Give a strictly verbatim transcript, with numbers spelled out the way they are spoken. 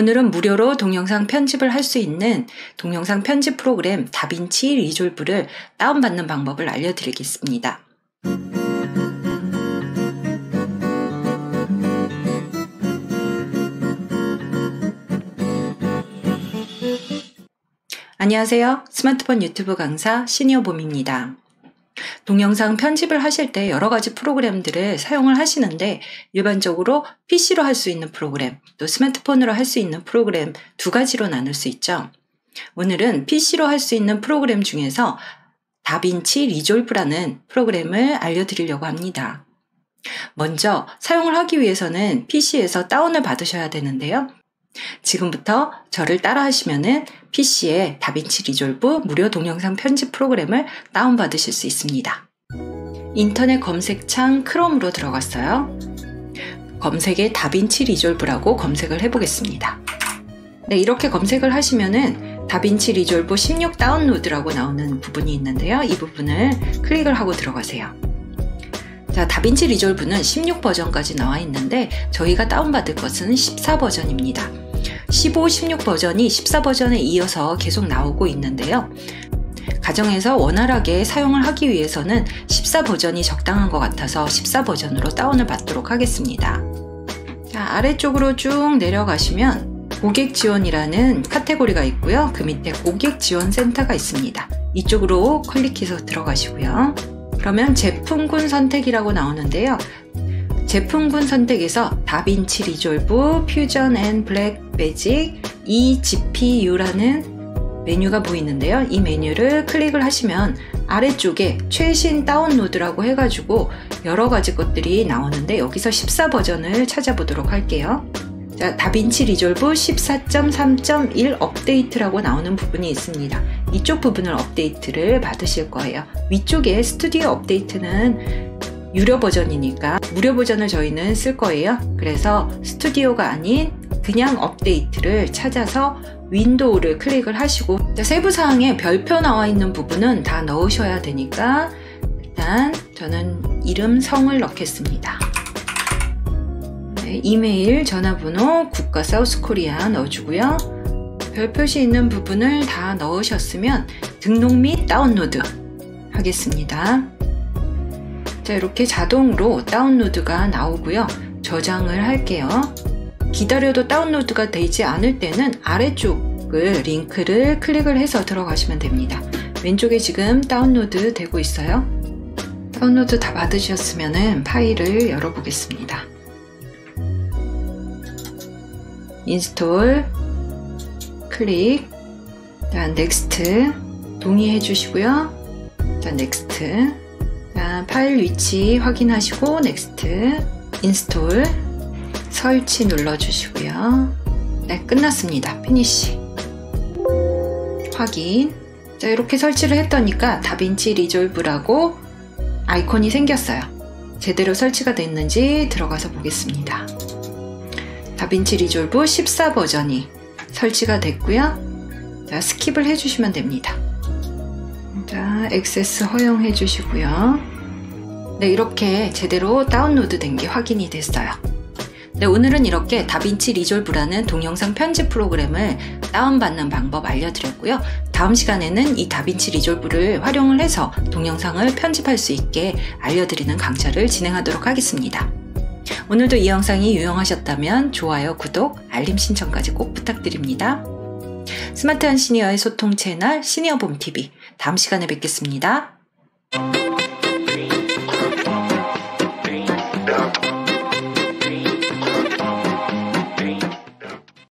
오늘은 무료로 동영상 편집을 할 수 있는 동영상 편집 프로그램 다빈치 리졸브를 다운받는 방법을 알려드리겠습니다. 안녕하세요. 스마트폰 유튜브 강사 시니어봄입니다. 동영상 편집을 하실 때 여러 가지 프로그램들을 사용을 하시는데, 일반적으로 피씨로 할 수 있는 프로그램, 또 스마트폰으로 할 수 있는 프로그램 두 가지로 나눌 수 있죠. 오늘은 피씨로 할 수 있는 프로그램 중에서 다빈치 리졸브라는 프로그램을 알려드리려고 합니다. 먼저 사용을 하기 위해서는 피씨에서 다운을 받으셔야 되는데요. 지금부터 저를 따라 하시면은 피씨에 다빈치 리졸브 무료 동영상 편집 프로그램을 다운받으실 수 있습니다. 인터넷 검색창 크롬으로 들어갔어요. 검색에 다빈치 리졸브라고 검색을 해보겠습니다. 네, 이렇게 검색을 하시면은 다빈치 리졸브 십육 다운로드라고 나오는 부분이 있는데요. 이 부분을 클릭을 하고 들어가세요. 자, 다빈치 리졸브는 십육 버전까지 나와 있는데 저희가 다운받을 것은 십사 버전입니다. 십오, 십육 버전이 십사 버전에 이어서 계속 나오고 있는데요. 가정에서 원활하게 사용을 하기 위해서는 십사 버전이 적당한 것 같아서 십사 버전으로 다운을 받도록 하겠습니다. 자, 아래쪽으로 쭉 내려가시면 고객 지원이라는 카테고리가 있고요. 그 밑에 고객 지원 센터가 있습니다. 이쪽으로 클릭해서 들어가시고요. 그러면 제품군 선택이라고 나오는데요. 제품군 선택에서 다빈치 리졸브 퓨전 앤 블랙 매직 이 지피유라는 메뉴가 보이는데요. 이 메뉴를 클릭을 하시면 아래쪽에 최신 다운로드라고 해가지고 여러가지 것들이 나오는데, 여기서 십사 버전을 찾아보도록 할게요. 자, 다빈치 리졸브 십사 점 삼 점 일 업데이트라고 나오는 부분이 있습니다. 이쪽 부분을 업데이트를 받으실 거예요. 위쪽에 스튜디오 업데이트는 유료 버전이니까 무료 버전을 저희는 쓸 거예요. 그래서 스튜디오가 아닌 그냥 업데이트를 찾아서 윈도우를 클릭을 하시고, 세부 사항에 별표 나와 있는 부분은 다 넣으셔야 되니까 일단 저는 이름, 성을 넣겠습니다. 네, 이메일, 전화번호, 국가 사우스코리아 넣어주고요. 별표시 있는 부분을 다 넣으셨으면 등록 및 다운로드 하겠습니다. 자, 이렇게 자동으로 다운로드가 나오고요. 저장을 할게요. 기다려도 다운로드가 되지 않을 때는 아래쪽을 링크를 클릭을 해서 들어가시면 됩니다. 왼쪽에 지금 다운로드 되고 있어요. 다운로드 다 받으셨으면 파일을 열어보겠습니다. 인스톨 클릭, 자, 넥스트 동의해 주시고요. 자, 넥스트, 자, 파일 위치 확인하시고 넥스트, 인스톨, 설치 눌러주시고요. 네, 끝났습니다. 피니시 확인. 자, 이렇게 설치를 했더니까 다빈치 리졸브라고 아이콘이 생겼어요. 제대로 설치가 됐는지 들어가서 보겠습니다. 다빈치 리졸브 십사 버전이 설치가 됐고요. 자, 스킵을 해주시면 됩니다. 자, 액세스 허용해 주시고요. 네, 이렇게 제대로 다운로드 된 게 확인이 됐어요. 네, 오늘은 이렇게 다빈치 리졸브라는 동영상 편집 프로그램을 다운받는 방법 알려드렸고요. 다음 시간에는 이 다빈치 리졸브를 활용을 해서 동영상을 편집할 수 있게 알려드리는 강좌를 진행하도록 하겠습니다. 오늘도 이 영상이 유용하셨다면 좋아요, 구독, 알림 신청까지 꼭 부탁드립니다. 스마트한 시니어의 소통 채널 시니어봄 티비, 다음 시간에 뵙겠습니다.